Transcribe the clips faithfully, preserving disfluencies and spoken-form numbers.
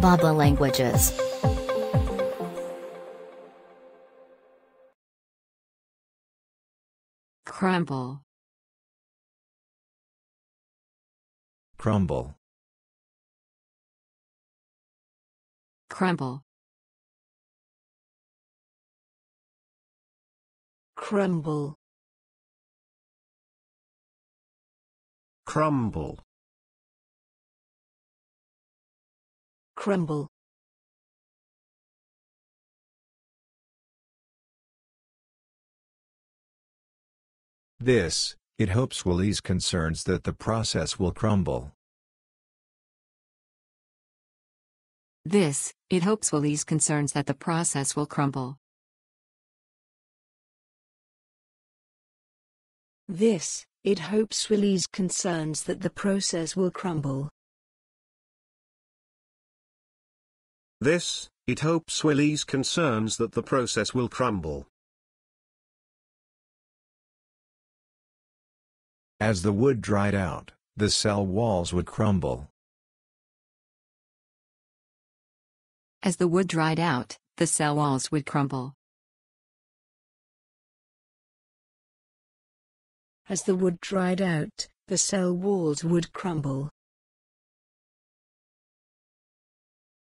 bab dot la languages. Crumble. Crumble. Crumble. Crumble. Crumble. Crumble. This, it hopes, will ease concerns that the process will crumble. This, it hopes, will ease concerns that the process will crumble. This, it hopes, will ease concerns that the process will crumble. This, it hopes, will ease concerns that the process will crumble. As the wood dried out, the cell walls would crumble. As the wood dried out, the cell walls would crumble. As the wood dried out, the cell walls would crumble.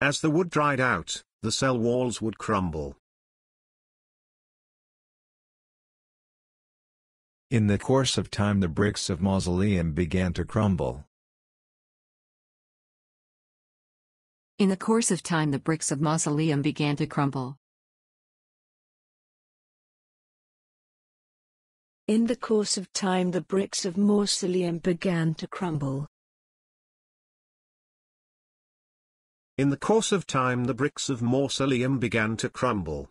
As the wood dried out, the cell walls would crumble. In the course of time, the bricks of Mausoleum began to crumble. In the course of time, the bricks of Mausoleum began to crumble. In the course of time, the bricks of Mausoleum began to crumble. In the course of time, the bricks of Mausoleum began to crumble.